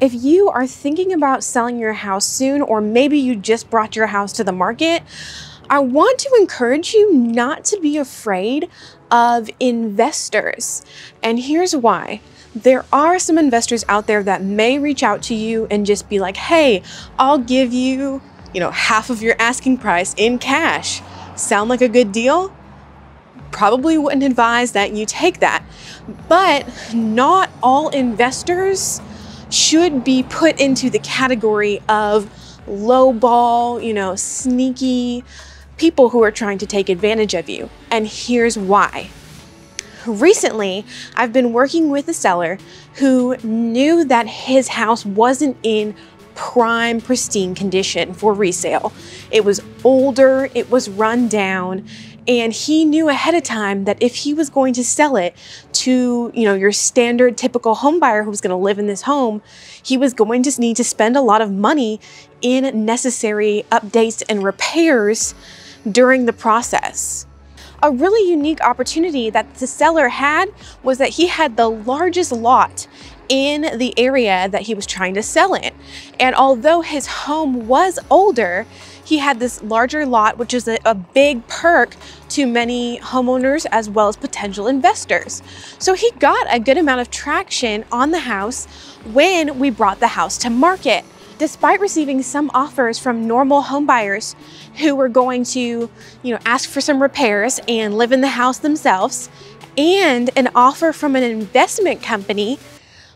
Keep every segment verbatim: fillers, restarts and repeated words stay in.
If you are thinking about selling your house soon, or maybe you just brought your house to the market, I want to encourage you not to be afraid of investors. And here's why. There are some investors out there that may reach out to you and just be like, hey, I'll give you, you know, half of your asking price in cash. Sound like a good deal? Probably wouldn't advise that you take that. But not all investors should be put into the category of lowball, you know, sneaky people who are trying to take advantage of you. And here's why. Recently, I've been working with a seller who knew that his house wasn't in prime, pristine condition for resale. It was older, it was run down, and he knew ahead of time that if he was going to sell it to, you know, your standard typical home buyer who's going to live in this home, he was going to need to spend a lot of money in necessary updates and repairs during the process. A really unique opportunity that the seller had was that he had the largest lot in the area that he was trying to sell in. And although his home was older, he had this larger lot, which is a, a big perk to many homeowners as well as potential investors. So he got a good amount of traction on the house when we brought the house to market. Despite receiving some offers from normal home buyers who were going to, you know, ask for some repairs and live in the house themselves, and an offer from an investment company,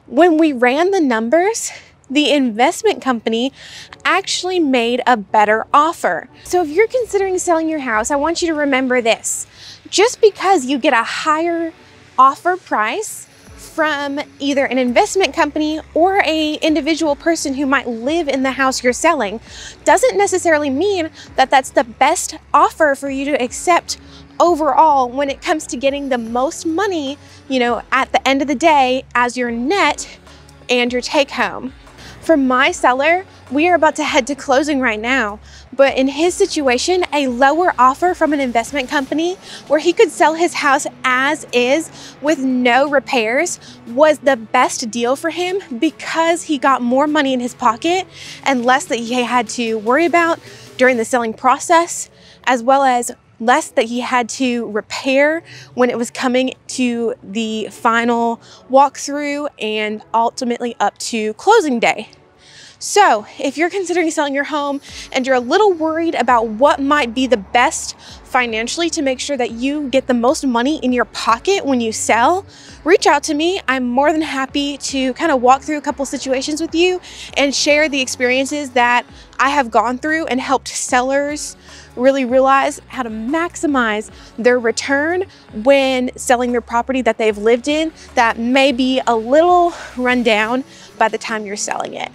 when we ran the numbers, the investment company actually made a better offer. So if you're considering selling your house, I want you to remember this. Just because you get a higher offer price from either an investment company or an individual person who might live in the house you're selling doesn't necessarily mean that that's the best offer for you to accept overall when it comes to getting the most money, you know, at the end of the day as your net and your take home. For my seller, we are about to head to closing right now, but in his situation, a lower offer from an investment company where he could sell his house as is with no repairs was the best deal for him because he got more money in his pocket and less that he had to worry about during the selling process, as well as less that he had to repair when it was coming to the final walkthrough and ultimately up to closing day. So if you're considering selling your home and you're a little worried about what might be the best financially to make sure that you get the most money in your pocket when you sell, reach out to me. I'm more than happy to kind of walk through a couple situations with you and share the experiences that I have gone through and helped sellers really realize how to maximize their return when selling their property that they've lived in that may be a little run down by the time you're selling it.